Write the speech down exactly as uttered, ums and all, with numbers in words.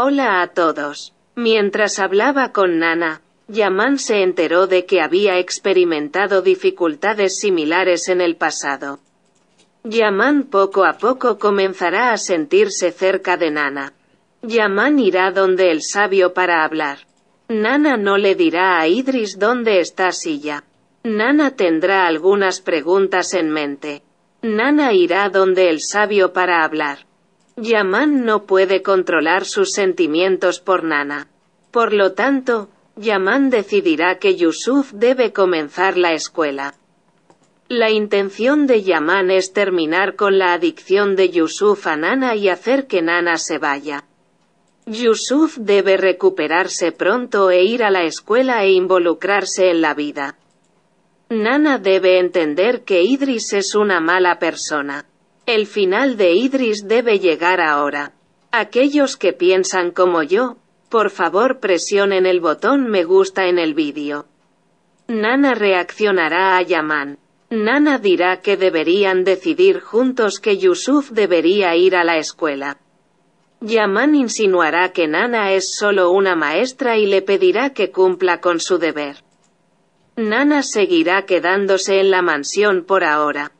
Hola a todos. Mientras hablaba con Nana, Yaman se enteró de que había experimentado dificultades similares en el pasado. Yaman poco a poco comenzará a sentirse cerca de Nana. Yaman irá donde el sabio para hablar. Nana no le dirá a Idris dónde está Silla. Nana tendrá algunas preguntas en mente. Nana irá donde el sabio para hablar. Yaman no puede controlar sus sentimientos por Nana. Por lo tanto, Yaman decidirá que Yusuf debe comenzar la escuela. La intención de Yaman es terminar con la adicción de Yusuf a Nana y hacer que Nana se vaya. Yusuf debe recuperarse pronto e ir a la escuela e involucrarse en la vida. Nana debe entender que Idris es una mala persona. El final de Idris debe llegar ahora. Aquellos que piensan como yo, por favor presionen el botón me gusta en el vídeo. Nana reaccionará a Yaman. Nana dirá que deberían decidir juntos que Yusuf debería ir a la escuela. Yaman insinuará que Nana es solo una maestra y le pedirá que cumpla con su deber. Nana seguirá quedándose en la mansión por ahora.